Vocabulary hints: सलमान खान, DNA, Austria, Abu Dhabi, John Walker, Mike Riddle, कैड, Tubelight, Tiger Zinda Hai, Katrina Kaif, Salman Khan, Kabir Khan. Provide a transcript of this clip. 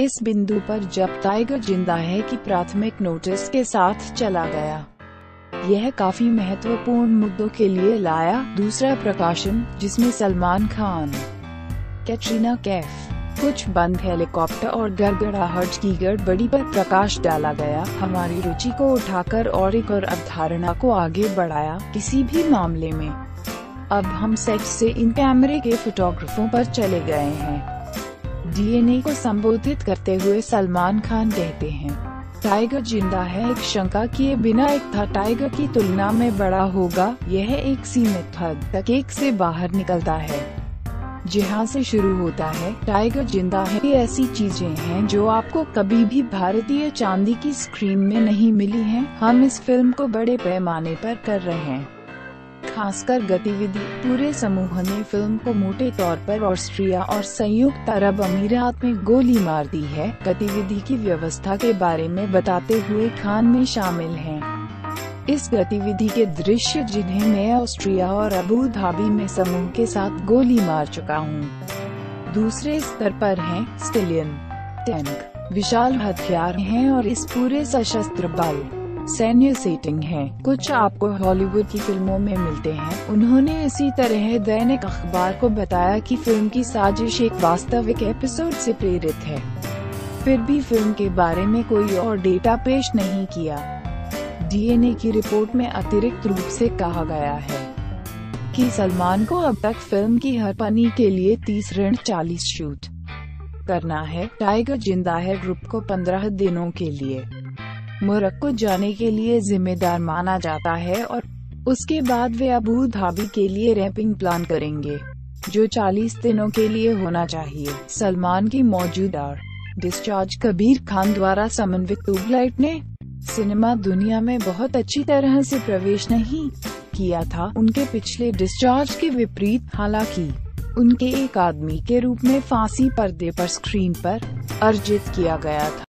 इस बिंदु पर जब टाइगर जिंदा है की प्राथमिक नोटिस के साथ चला गया। यह काफी महत्वपूर्ण मुद्दों के लिए लाया दूसरा प्रकाशन, जिसमें सलमान खान, कैटरीना कैफ, कुछ बंद हेलीकॉप्टर और गड़गड़ाहट की गड़बड़ी पर प्रकाश डाला गया। हमारी रुचि को उठाकर और एक और अवधारणा को आगे बढ़ाया। किसी भी मामले में अब हम सेट से इन कैमरे के फोटोग्राफों पर चले गए हैं। डीएनए को संबोधित करते हुए सलमान खान कहते हैं, टाइगर जिंदा है एक शंका किए बिना एक था, टाइगर की तुलना में बड़ा होगा। यह एक सीमित हद तक एक से बाहर निकलता है जहाँ से शुरू होता है टाइगर जिंदा है। ये ऐसी चीजें हैं जो आपको कभी भी भारतीय चांदी की स्क्रीन में नहीं मिली हैं। हम इस फिल्म को बड़े पैमाने पर कर रहे हैं, खासकर गतिविधि। पूरे समूह ने फिल्म को मोटे तौर पर ऑस्ट्रिया और संयुक्त अरब अमीरात में गोली मार दी है। गतिविधि की व्यवस्था के बारे में बताते हुए खान में शामिल हैं। इस गतिविधि के दृश्य जिन्हें मैं ऑस्ट्रिया और अबू धाबी में समूह के साथ गोली मार चुका हूं। दूसरे स्तर पर हैं स्टिलियन टैंक, विशाल हथियार हैं और इस पूरे सशस्त्र बल सैन्य सेटिंग है। कुछ आपको हॉलीवुड की फिल्मों में मिलते हैं। उन्होंने इसी तरह दैनिक अखबार को बताया कि फिल्म की साजिश एक वास्तविक एपिसोड से प्रेरित है, फिर भी फिल्म के बारे में कोई और डेटा पेश नहीं किया। डीएनए की रिपोर्ट में अतिरिक्त रूप से कहा गया है कि सलमान को अब तक फिल्म की हर पन्नी के लिए 30-40 शूट करना है। टाइगर जिंदा है ग्रुप को 15 दिनों के लिए मोरक्को जाने के लिए जिम्मेदार माना जाता है और उसके बाद वे अबू धाबी के लिए रैपिंग प्लान करेंगे, जो 40 दिनों के लिए होना चाहिए। सलमान की मौजूदा डिस्चार्ज कबीर खान द्वारा समन्वित ट्यूबलाइट ने सिनेमा दुनिया में बहुत अच्छी तरह से प्रवेश नहीं किया था, उनके पिछले डिस्चार्ज के विपरीत। हालांकि उनके एक आदमी के रूप में फांसी पर्दे पर स्क्रीन पर अर्जित किया गया था।